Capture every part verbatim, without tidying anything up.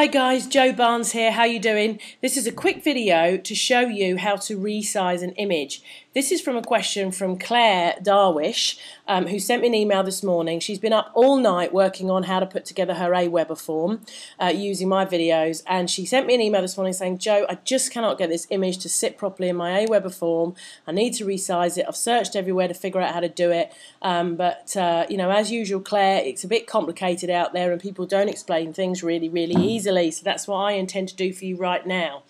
Hi guys, Jo Barnes here, how you doing? This is a quick video to show you how to resize an image. This is from a question from Claire Darwish, um, who sent me an email this morning. She's been up all night working on how to put together her Aweber form uh, using my videos, and she sent me an email this morning saying, Jo, I just cannot get this image to sit properly in my Aweber form. I need to resize it. I've searched everywhere to figure out how to do it, um, but uh, you know, as usual, Claire, it's a bit complicated out there and people don't explain things really, really easily. So that's what I intend to do for you right now.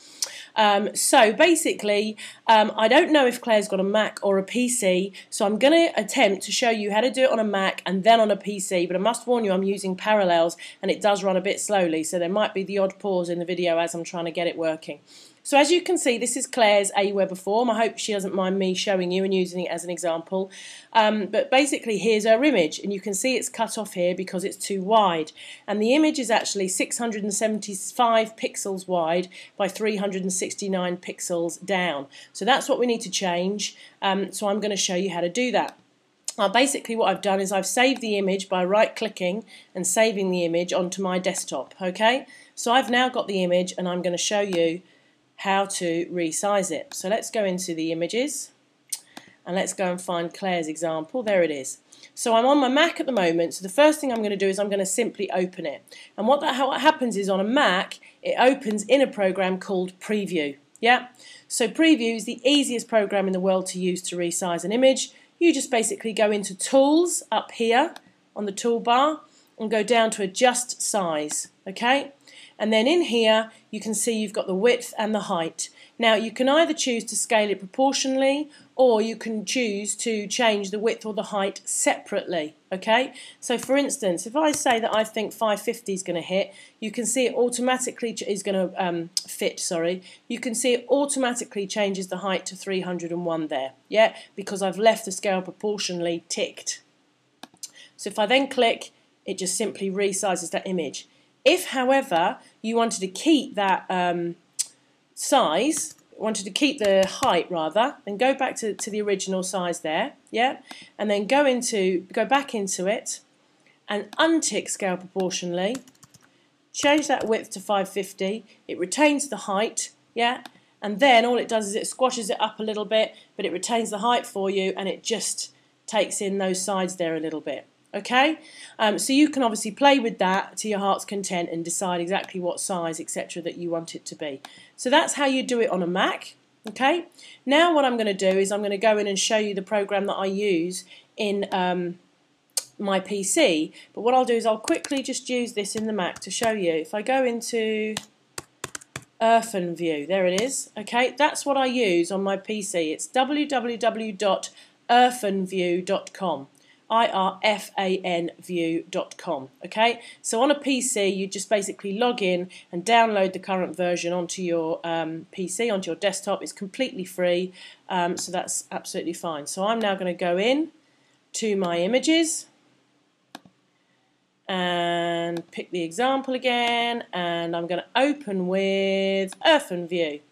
Um, so basically, um, I don't know if Claire's got a Mac or a P C, so I'm going to attempt to show you how to do it on a Mac and then on a P C, but I must warn you I'm using Parallels and it does run a bit slowly, so there might be the odd pause in the video as I'm trying to get it working. So as you can see, this is Claire's Aweber form. I hope she doesn't mind me showing you and using it as an example. Um, but basically, here's her image, and you can see it's cut off here because it's too wide. And the image is actually six hundred seventy-five pixels wide by three hundred sixty-nine pixels down. So that's what we need to change. Um, so I'm going to show you how to do that. Uh, basically what I've done is I've saved the image by right-clicking and saving the image onto my desktop. Okay? So I've now got the image, and I'm going to show you how to resize it. So let's go into the images and let's go and find Claire's example. There it is. So I'm on my Mac at the moment, so the first thing I'm going to do is I'm going to simply open it. And what that how it happens is on a Mac it opens in a program called Preview. Yeah? So Preview is the easiest program in the world to use to resize an image. You just basically go into Tools up here on the toolbar and go down to Adjust Size. Okay? And then in here you can see you've got the width and the height. Now you can either choose to scale it proportionally, or you can choose to change the width or the height separately. Okay? So for instance, if I say that I think five fifty is going to hit, you can see it automatically is going to um, fit, sorry. You can see it automatically changes the height to three hundred and one there. Yeah? Because I've left the scale proportionally ticked. So if I then click, it just simply resizes that image. If, however, you wanted to keep that um, size, wanted to keep the height rather, then go back to, to the original size there, yeah, and then go into, go back into it and untick scale proportionally, change that width to five fifty, it retains the height, yeah, and then all it does is it squashes it up a little bit, but it retains the height for you and it just takes in those sides there a little bit. Okay, um, so you can obviously play with that to your heart's content and decide exactly what size, et cetera, that you want it to be. So that's how you do it on a Mac. Okay, now what I'm going to do is I'm going to go in and show you the program that I use in um, my P C. But what I'll do is I'll quickly just use this in the Mac to show you. If I go into IrfanView, there it is. Okay, that's what I use on my P C. It's w w w dot irfanview dot com. I R F A N view dot com. Okay, so on a P C you just basically log in and download the current version onto your um, P C, onto your desktop. It's completely free, um, so that's absolutely fine. So I'm now going to go in to my images and pick the example again, and I'm going to open with IrfanView.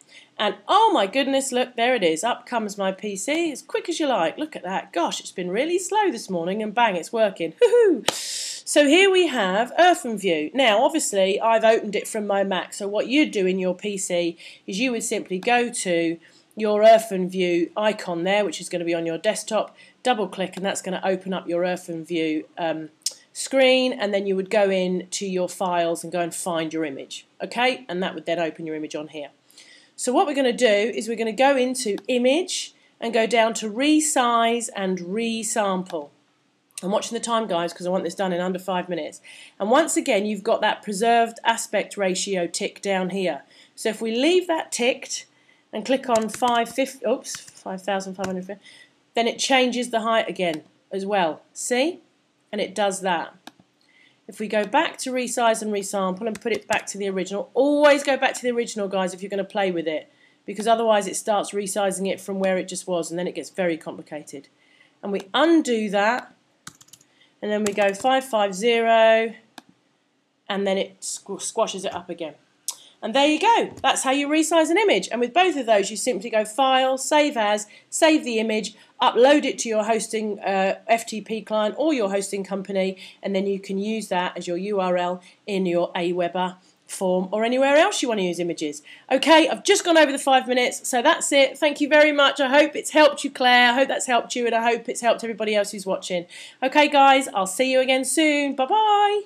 And oh my goodness, look, there it is. Up comes my P C as quick as you like. Look at that. Gosh, it's been really slow this morning and bang, it's working. Hoo-hoo. So here we have IrfanView. Now, obviously, I've opened it from my Mac. So what you'd do in your P C is you would simply go to your IrfanView icon there, which is going to be on your desktop, double-click, and that's going to open up your IrfanView um, screen, and then you would go in to your files and go and find your image. Okay? And that would then open your image on here. So what we're going to do is we're going to go into Image and go down to Resize and Resample. I'm watching the time, guys, because I want this done in under five minutes. And once again, you've got that preserved aspect ratio tick down here. So if we leave that ticked and click on five fifty, oops, five thousand five hundred fifty, then it changes the height again as well. See? And it does that. If we go back to resize and resample and put it back to the original, always go back to the original, guys, if you're going to play with it, because otherwise it starts resizing it from where it just was and then it gets very complicated. And we undo that and then we go five fifty and then it squ squashes it up again. And there you go. That's how you resize an image. And with both of those, you simply go File, Save As, save the image, upload it to your hosting uh, F T P client or your hosting company, and then you can use that as your U R L in your Aweber form or anywhere else you want to use images. Okay, I've just gone over the five minutes, so that's it. Thank you very much. I hope it's helped you, Claire. I hope that's helped you, and I hope it's helped everybody else who's watching. Okay, guys, I'll see you again soon. Bye-bye.